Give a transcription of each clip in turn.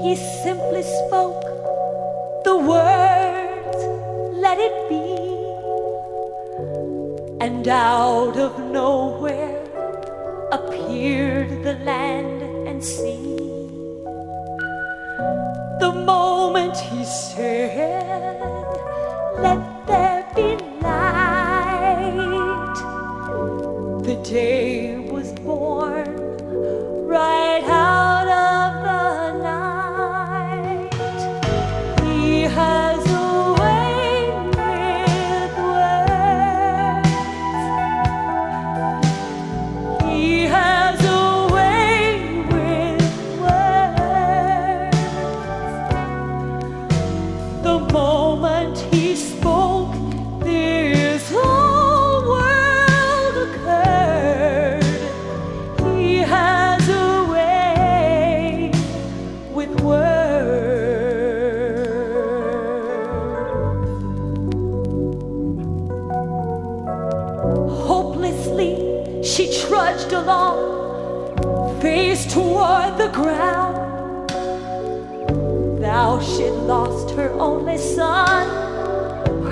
He simply spoke the words, "Let it be," and out of nowhere appeared the land and sea. The moment he said, "Let there be light," the day was born right out of the night. He has a way with words. He has a way with words. The moment he spoke, this whole world occurred. He has a way with words. Hopelessly, she trudged along, face toward the ground. Now she'd lost her only son.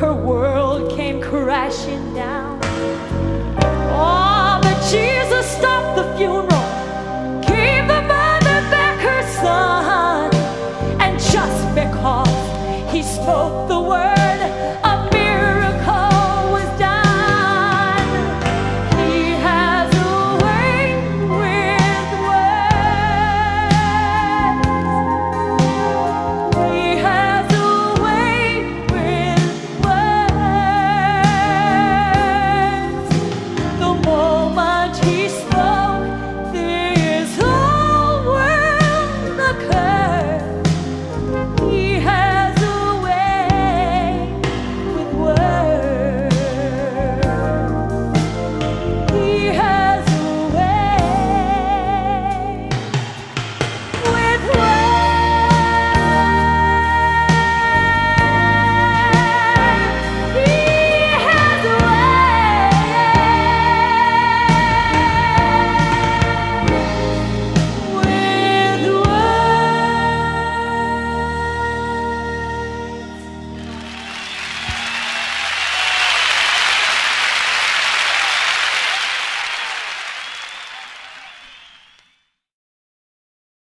Her world came crashing down.